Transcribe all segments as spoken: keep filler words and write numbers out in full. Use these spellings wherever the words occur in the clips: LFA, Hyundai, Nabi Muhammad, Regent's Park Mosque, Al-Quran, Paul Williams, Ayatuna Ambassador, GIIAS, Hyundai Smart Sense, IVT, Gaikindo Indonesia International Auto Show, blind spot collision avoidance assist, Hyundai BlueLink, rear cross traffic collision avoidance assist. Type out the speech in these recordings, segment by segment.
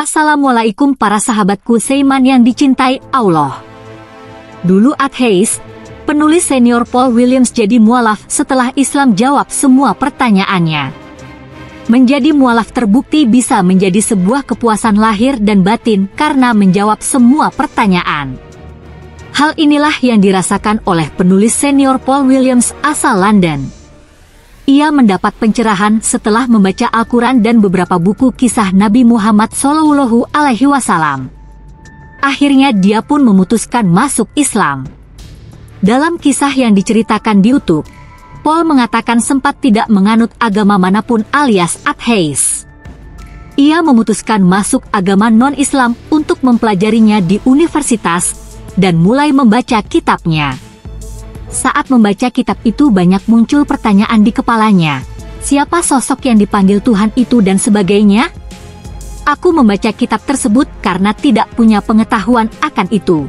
Assalamualaikum para sahabatku seiman yang dicintai Allah. Dulu atheis, penulis senior Paul Williams jadi mualaf setelah Islam jawab semua pertanyaannya. Menjadi mualaf terbukti bisa menjadi sebuah kepuasan lahir dan batin karena menjawab semua pertanyaan. Hal inilah yang dirasakan oleh penulis senior Paul Williams asal London. Ia mendapat pencerahan setelah membaca Al-Quran dan beberapa buku kisah Nabi Muhammad Shallallahu Alaihi Wasallam. Akhirnya dia pun memutuskan masuk Islam. Dalam kisah yang diceritakan di YouTube, Paul mengatakan sempat tidak menganut agama manapun alias atheis. Ia memutuskan masuk agama non-Islam untuk mempelajarinya di universitas dan mulai membaca kitabnya. Saat membaca kitab itu banyak muncul pertanyaan di kepalanya. Siapa sosok yang dipanggil Tuhan itu dan sebagainya? Aku membaca kitab tersebut karena tidak punya pengetahuan akan itu.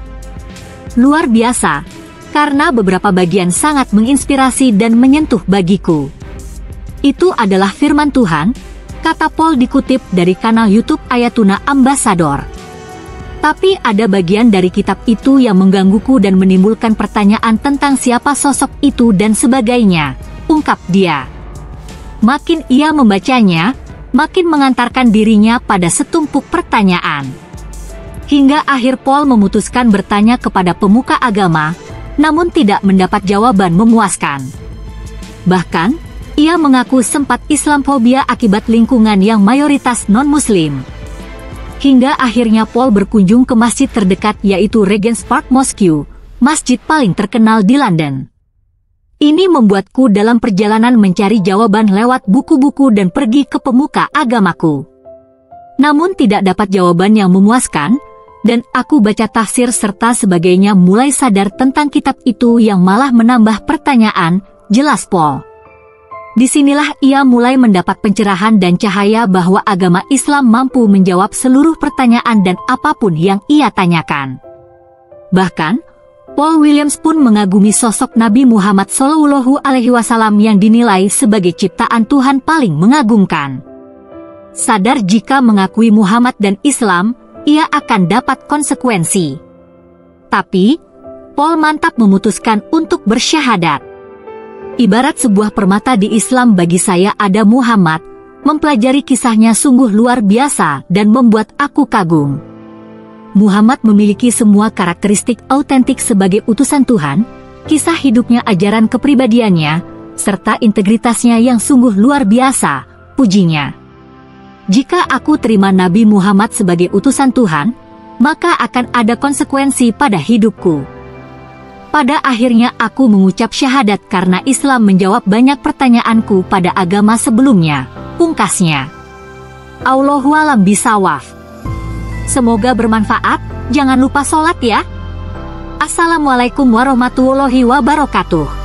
Luar biasa, karena beberapa bagian sangat menginspirasi dan menyentuh bagiku. Itu adalah firman Tuhan, kata Paul dikutip dari kanal YouTube Ayatuna Ambassador. Tapi ada bagian dari kitab itu yang menggangguku dan menimbulkan pertanyaan tentang siapa sosok itu dan sebagainya, ungkap dia. Makin ia membacanya, makin mengantarkan dirinya pada setumpuk pertanyaan. Hingga akhir Paul memutuskan bertanya kepada pemuka agama, namun tidak mendapat jawaban memuaskan. Bahkan, ia mengaku sempat Islamfobia akibat lingkungan yang mayoritas non-muslim. Hingga akhirnya Paul berkunjung ke masjid terdekat yaitu Regent's Park Mosque, masjid paling terkenal di London. Ini membuatku dalam perjalanan mencari jawaban lewat buku-buku dan pergi ke pemuka agamaku. Namun tidak dapat jawaban yang memuaskan, dan aku baca tafsir serta sebagainya mulai sadar tentang kitab itu yang malah menambah pertanyaan, jelas Paul. Disinilah ia mulai mendapat pencerahan dan cahaya bahwa agama Islam mampu menjawab seluruh pertanyaan dan apapun yang ia tanyakan. Bahkan, Paul Williams pun mengagumi sosok Nabi Muhammad Shallallahu Alaihi Wasallam yang dinilai sebagai ciptaan Tuhan paling mengagumkan. Sadar jika mengakui Muhammad dan Islam, ia akan dapat konsekuensi. Tapi, Paul mantap memutuskan untuk bersyahadat. Ibarat sebuah permata di Islam bagi saya ada Muhammad, mempelajari kisahnya sungguh luar biasa dan membuat aku kagum. Muhammad memiliki semua karakteristik autentik sebagai utusan Tuhan, kisah hidupnya, ajaran kepribadiannya, serta integritasnya yang sungguh luar biasa, pujinya. Jika aku terima Nabi Muhammad sebagai utusan Tuhan, maka akan ada konsekuensi pada hidupku. Pada akhirnya aku mengucap syahadat karena Islam menjawab banyak pertanyaanku pada agama sebelumnya, pungkasnya. Allahu a'lam bishawab. Semoga bermanfaat, jangan lupa sholat ya. Assalamualaikum warahmatullahi wabarakatuh.